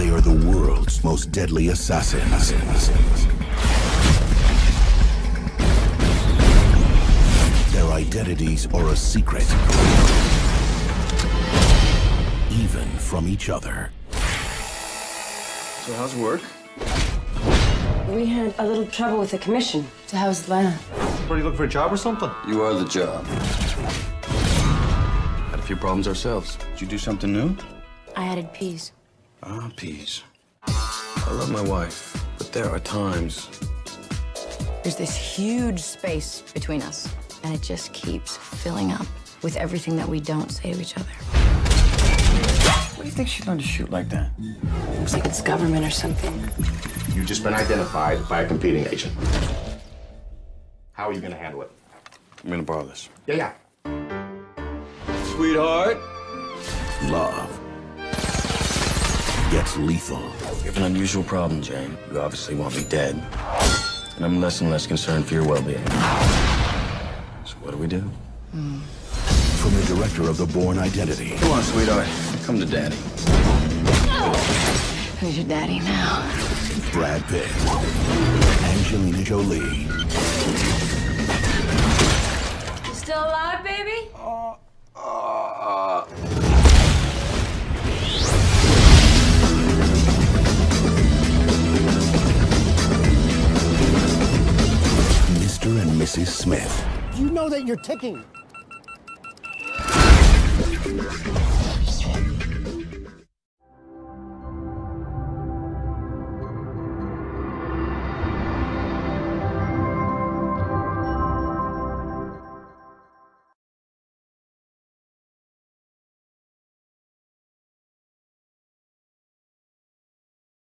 they are the world's most deadly assassins. Their identities are a secret, even from each other. So how's work? We had a little trouble with the commission to house Lana. What, are you looking for a job or something? You are the job. Had a few problems ourselves. Did you do something new? I added peas. Ah, peas. I love my wife, but there are times. There's this huge space between us, and it just keeps filling up with everything that we don't say to each other. What do you think she learned to shoot like that? Looks like it's government or something. You've just been identified by a competing agent. How are you going to handle it? I'm going to borrow this. Yeah, yeah. Sweetheart. Love gets lethal. You have an unusual problem, Jane. You obviously want me dead. And I'm less and less concerned for your well-being. So what do we do? From the director of The Bourne Identity. Come on, sweetheart. Come to daddy. No! Who's your daddy now? Brad Pitt. Angelina Jolie. Still alive, baby? Mr. and Mrs. Smith. You know that you're ticking.